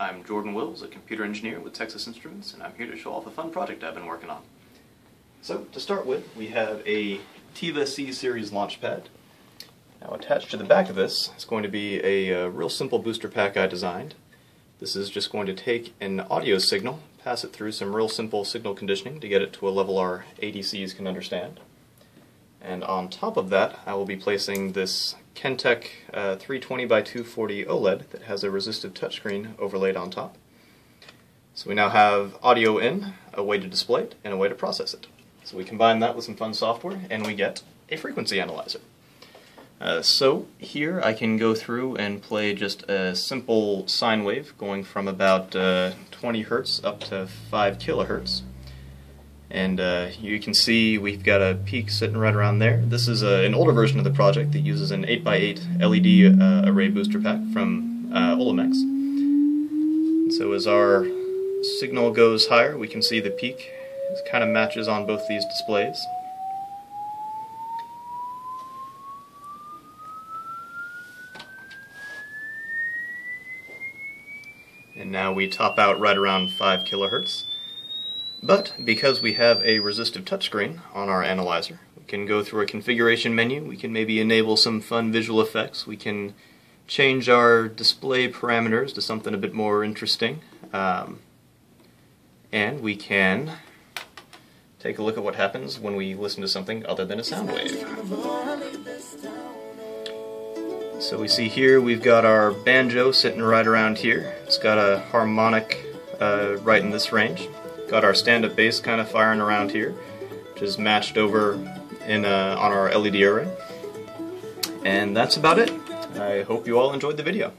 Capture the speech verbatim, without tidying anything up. I'm Jordan Wills, a computer engineer with Texas Instruments, and I'm here to show off a fun project I've been working on. So, to start with, we have a Tiva C-Series Launch Pad. Now, attached to the back of this is going to be a, a real simple booster pack I designed. This is just going to take an audio signal, pass it through some real simple signal conditioning to get it to a level our A D Cs can understand. And on top of that, I will be placing this Kentec uh, three twenty by two forty OLED that has a resistive touchscreen overlaid on top. So we now have audio in, a way to display it, and a way to process it. So we combine that with some fun software, and we get a frequency analyzer. Uh, so here I can go through and play just a simple sine wave going from about uh, twenty hertz up to five kilohertz. And uh, you can see we've got a peak sitting right around there. This is a, an older version of the project that uses an eight by eight L E D uh, array booster pack from uh, Olimex. And so as our signal goes higher, we can see the peak kind of matches on both these displays. And now we top out right around five kilohertz. But because we have a resistive touchscreen on our analyzer, we can go through a configuration menu, we can maybe enable some fun visual effects, we can change our display parameters to something a bit more interesting, um, and we can take a look at what happens when we listen to something other than a sound wave. So we see here we've got our banjo sitting right around here. It's got a harmonic uh, right in this range. Got our stand-up bass kind of firing around here, which is matched over in uh, on our L E D array. And that's about it. I hope you all enjoyed the video.